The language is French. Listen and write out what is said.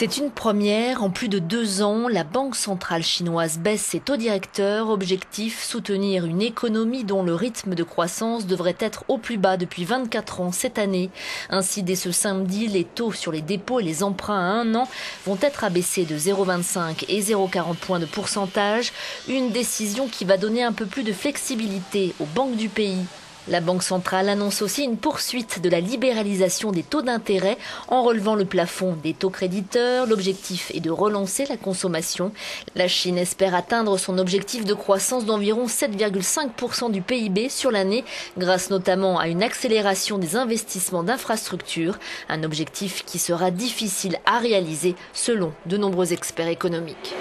C'est une première. En plus de 2 ans, la Banque centrale chinoise baisse ses taux directeurs. Objectif, soutenir une économie dont le rythme de croissance devrait être au plus bas depuis 24 ans cette année. Ainsi, dès ce samedi, les taux sur les dépôts et les emprunts à 1 an vont être abaissés de 0,25 et 0,40 points de pourcentage. Une décision qui va donner un peu plus de flexibilité aux banques du pays. La Banque centrale annonce aussi une poursuite de la libéralisation des taux d'intérêt en relevant le plafond des taux créditeurs. L'objectif est de relancer la consommation. La Chine espère atteindre son objectif de croissance d'environ 7,5% du PIB sur l'année, grâce notamment à une accélération des investissements d'infrastructures, un objectif qui sera difficile à réaliser selon de nombreux experts économiques.